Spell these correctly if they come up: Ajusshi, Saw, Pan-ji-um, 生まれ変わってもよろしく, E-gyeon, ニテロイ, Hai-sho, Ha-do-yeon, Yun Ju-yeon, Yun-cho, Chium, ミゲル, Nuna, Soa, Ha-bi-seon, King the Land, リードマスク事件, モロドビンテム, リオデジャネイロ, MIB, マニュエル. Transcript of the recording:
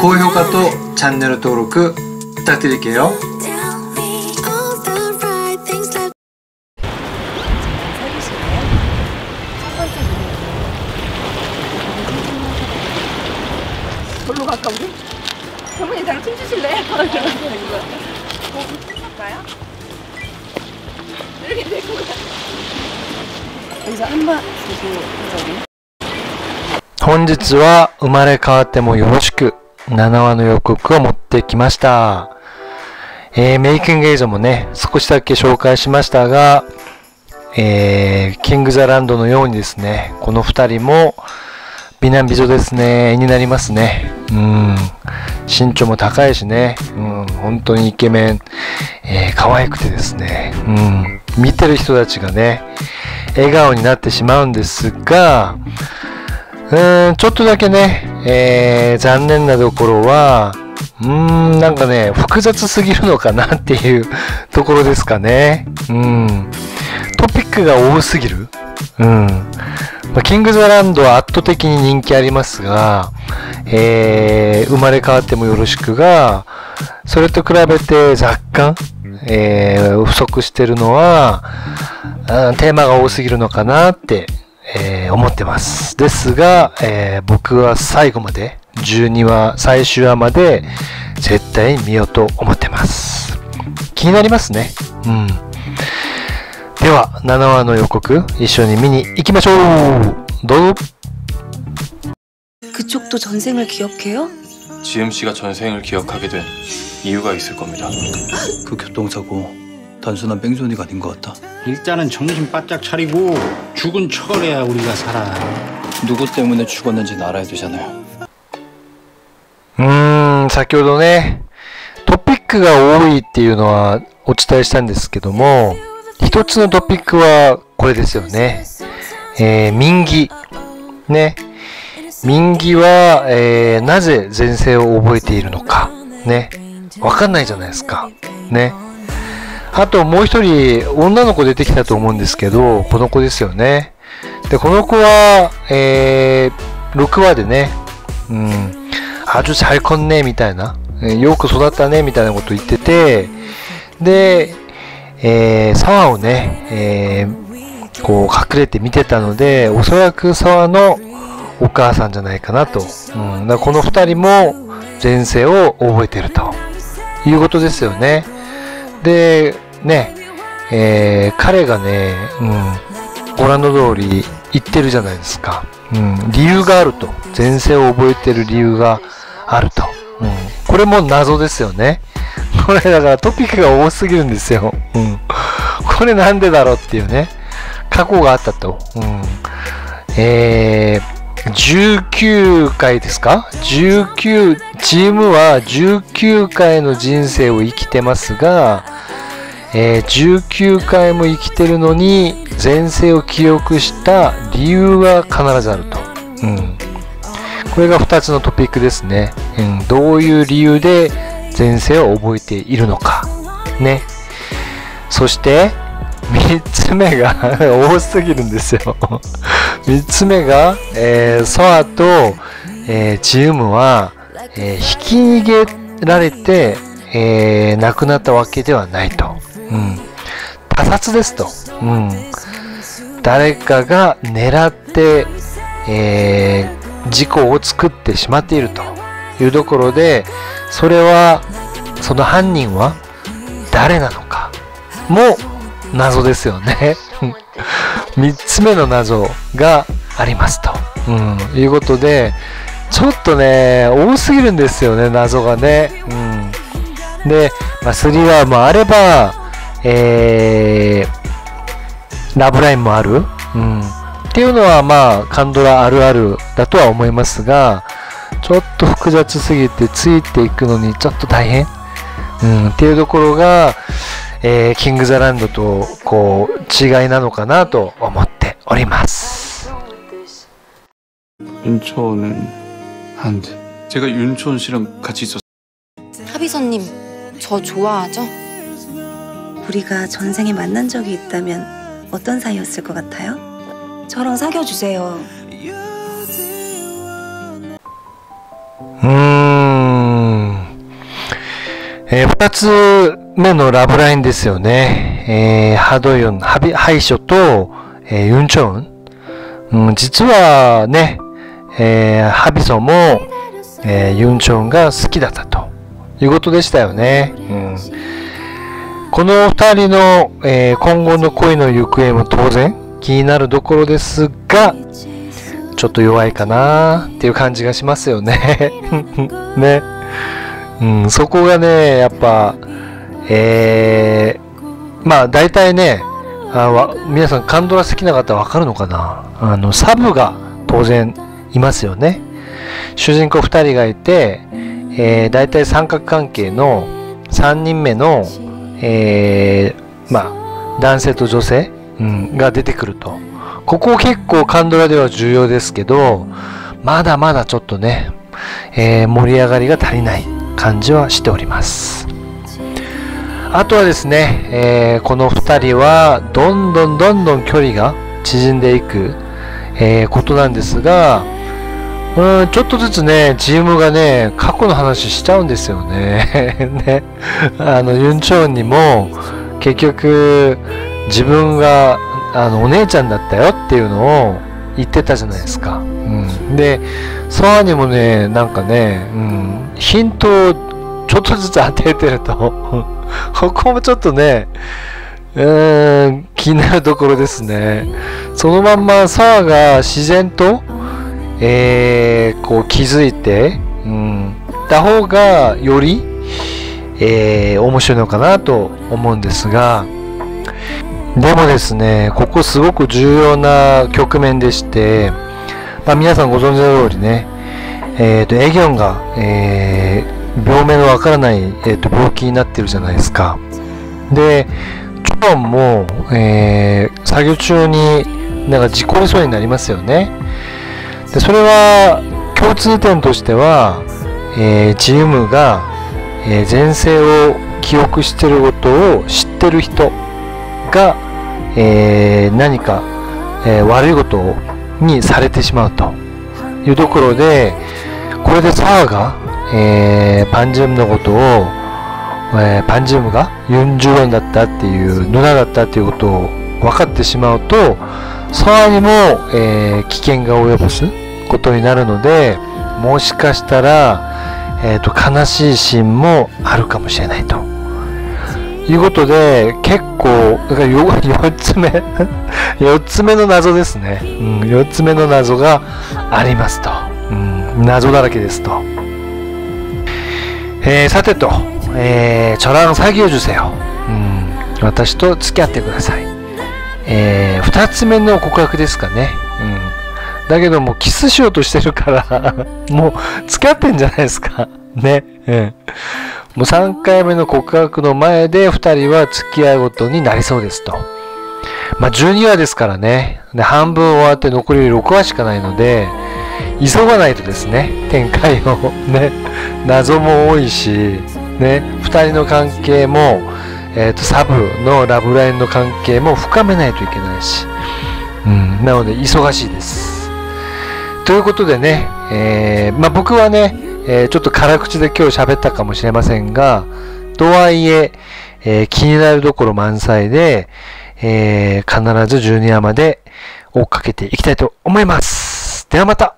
高評価とチャンネル登録부탁드릴게요。本日は生まれ変わってもよろしく7話の予告を持ってきました。メイキング映像もね、少しだけ紹介しましたが、キング・ザ・ランドのようにですね、この2人も美男美女ですね、絵になりますね。身長も高いしね、本当にイケメン、可愛くてですね、見てる人たちがね、笑顔になってしまうんですが、ちょっとだけね、残念なところは、なんかね、複雑すぎるのかなっていうところですかね。トピックが多すぎる。キング・ザ・ランドは圧倒的に人気ありますが、生まれ変わってもよろしくが、それと比べて若干、不足してるのは、テーマが多すぎるのかなって、思ってます。ですが、僕は最後まで、12話、最終話まで絶対見ようと思ってます。気になりますね。では、7話の予告、一緒に見に行きましょう。どうぞ。그쪽도전생을기억해요?지음씨가전생을기억하게된이유가있을겁니다그교통사고단순한뺑소니가아닌것같다일단은정신바짝차리고죽은척을해야우리가살아누구때문에죽었는지알아야되잖아요先ほどね、トピックが多いっていうのはお伝えしたんですけども、一つのトピックはこれですよね。民疑。ね。民疑は、なぜ前世を覚えているのか。ね。わかんないじゃないですか。ね。あともう一人、女の子出てきたと思うんですけど、この子ですよね。で、この子は、6話でね、あじゅさいこんねみたいな、よく育ったねみたいなこと言ってて、で、沢をね、こう隠れて見てたので、おそらく沢のお母さんじゃないかなと。だからこの2人も前世を覚えてるということですよね。で、ね、彼がね、ご覧の通り言ってるじゃないですか。理由があると。前世を覚えてる理由があると。これも謎ですよね。これだからトピックが多すぎるんですよ。これなんでだろうっていうね。過去があったと。19回ですか ?19、チームは19回の人生を生きてますが、19回も生きてるのに前世を記憶した理由が必ずあると。これが2つのトピックですね。どういう理由で前世を覚えているのか。ね。そして、3つ目が多すぎるんですよ。3つ目が、ソアと、チウムは、引き逃げられて、亡くなったわけではないと。他殺ですと。誰かが狙って、事故を作ってしまっているというところで、それは、その犯人は誰なのかも謎ですよね。3つ目の謎がありますと。いうことで、ちょっとね、多すぎるんですよね、謎がね。で、3話もあれば、ラブラインもある。っていうのはカンドラあるあるだとは思いますが、ちょっと複雑すぎてついていくのにちょっと大変。っていうところが、キング・ザ・ランドとこう違いなのかなと思っております。윤초는한지제가윤초씨랑같이있었어요 하비선님, 저 좋아하죠? 우리가 전생에 만난 적이 있다면 어떤 사이였을 것 같아요? 저랑 사귀어 주세요. 2つ目のラブラインですよね。ハドヨン、ハイショと、ユンチョン。実はね、ハビソも、ユンチョンが好きだったということでしたよね。この2人の、今後の恋の行方も当然気になるところですが、ちょっと弱いかなーっていう感じがしますよね。ね。そこがね、やっぱ、まあ大体ね、皆さんカンドラ好きな方わかるのかな、サブが当然いますよね。主人公2人がいて、大体三角関係の3人目の、まあ男性と女性、が出てくると。ここ結構カンドラでは重要ですけど、まだまだちょっとね、盛り上がりが足りない感じはしております。あとはですね、この2人はどんどん距離が縮んでいく、ことなんですが、ちょっとずつね、チームがね、過去の話しちゃうんですよね。ね、ユンチョンにも結局自分がお姉ちゃんだったよっていうのを言ってたじゃないですか。で、ソアにもね、なんかね、ヒントをちょっとずつ当ててると、ここもちょっとね、気になるところですね。そのまんまソアが自然と、こう気づいて、た方がより、面白いのかなと思うんですが、でもですね、ここすごく重要な局面でして、まあ、皆さんご存知の通りね、エギョンが、病名のわからない、病気になってるじゃないですか。で、チョンも、作業中になんか事故りそうになりますよね。で、それは共通点としては、ジムが、前世を記憶してることを知ってる人が、何か、悪いことにされてしまうというところで、これでサーが、パンジウムがユン・ジュヨンだったっていうヌナだったっていうことを分かってしまうと、サーにも、危険が及ぼすことになるので、もしかしたら、悲しいシーンもあるかもしれないと。いうことで、結構、だから4つ目の謎ですね。4つ目の謎がありますと。謎だらけですと。さてと、ちょらん詐欺を受せよ。私と付き合ってください。2つ目の告白ですかね。だけどもうキスしようとしてるから、もう付き合ってんじゃないですか。ね。もう3回目の告白の前で2人は付き合いごとになりそうですと。まあ、12話ですからね。で、半分終わって残り6話しかないので、急がないとですね、展開をね、謎も多いし、ね、2人の関係も、サブのラブラインの関係も深めないといけないし、なので忙しいです。ということでね、まあ、僕はね、ちょっと辛口で今日喋ったかもしれませんが、とはいえ、気になるところ満載で、必ず12話まで追っかけていきたいと思います。ではまた。